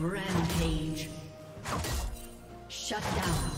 Rampage. Shut down.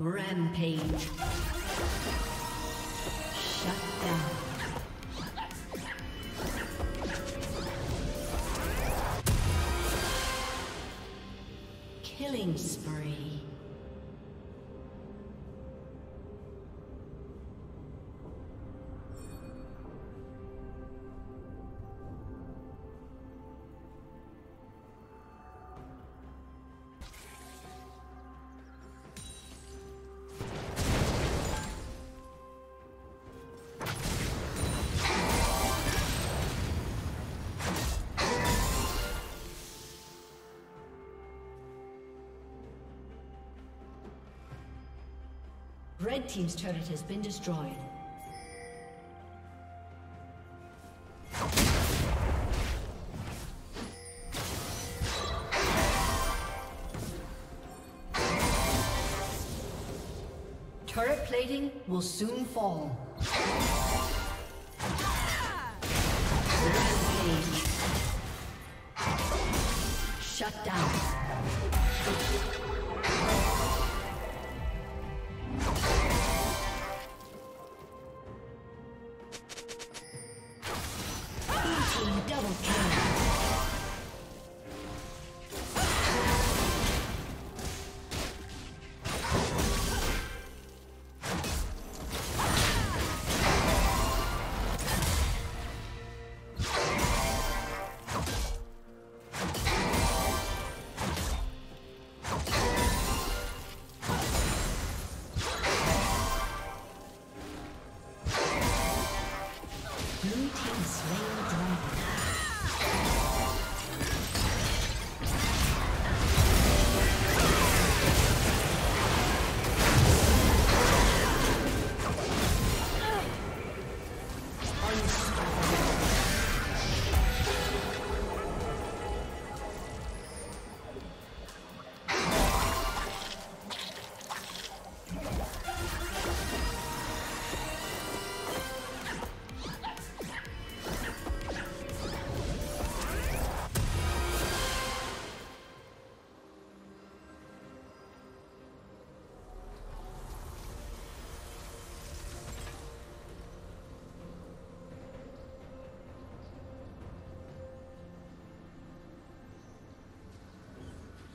Rampage. Shut down. Killing spree. Red Team's turret has been destroyed. Turret plating will soon fall. Rampage. Shut down.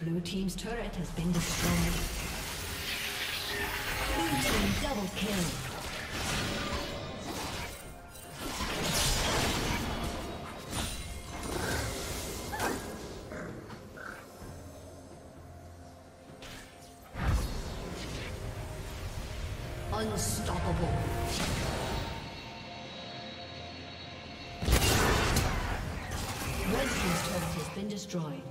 Blue team's turret has been destroyed. Blue team double kill. Destroyed.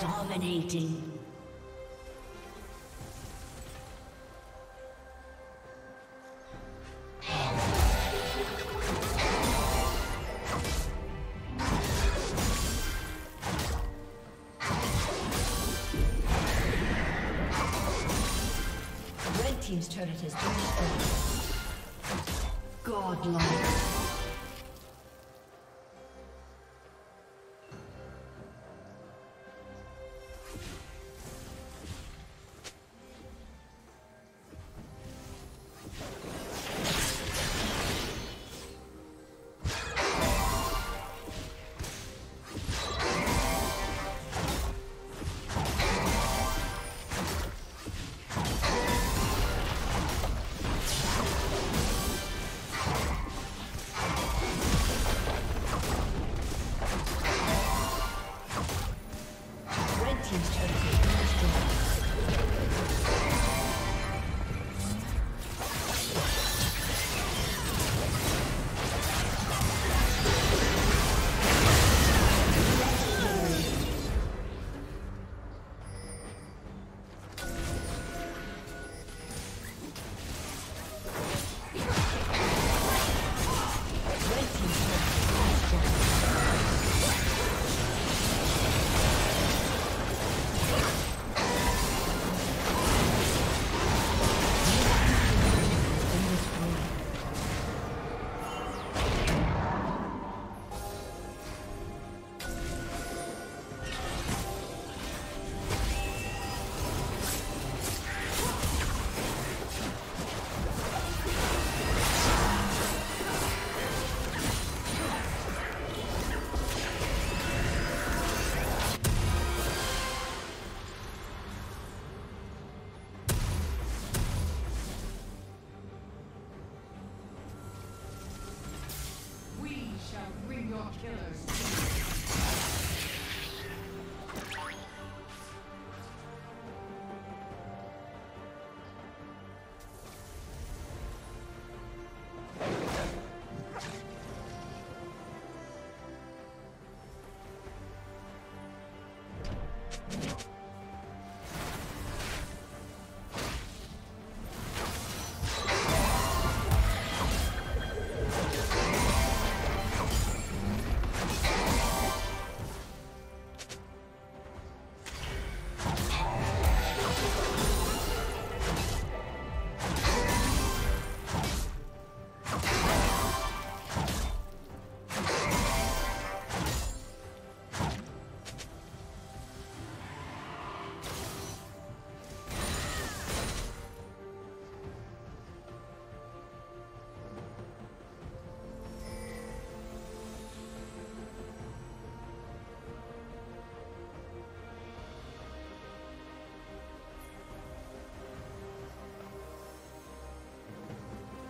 Dominating. Red team's turret has been destroyed. Godlike.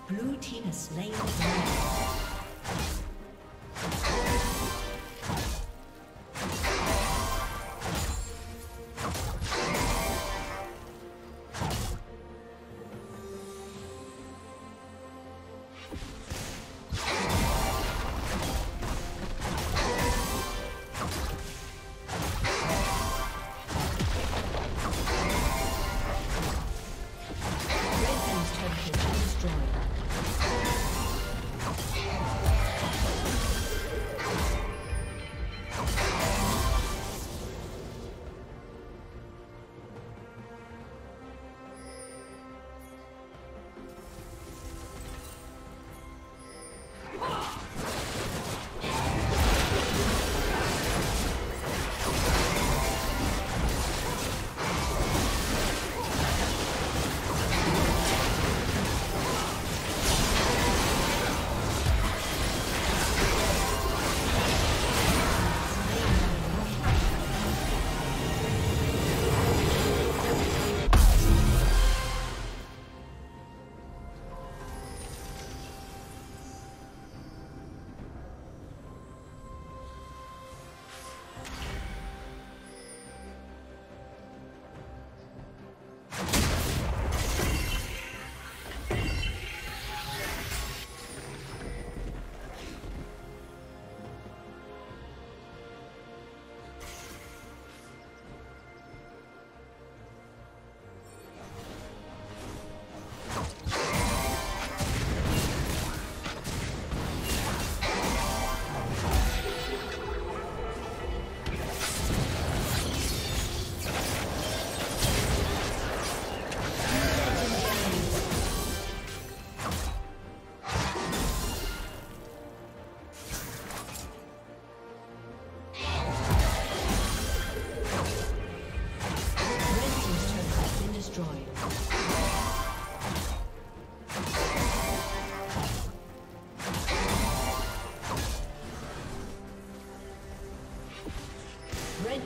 Blue team has slain the dragon. Red team's turret has been destroyed.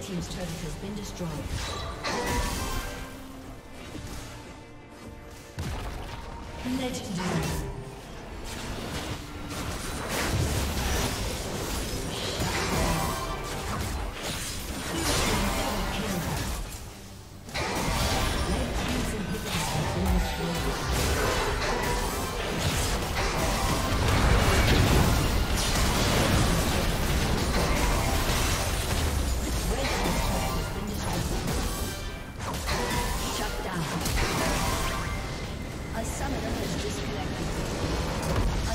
team's turret has been destroyed. Legendary. A summoner has disconnected.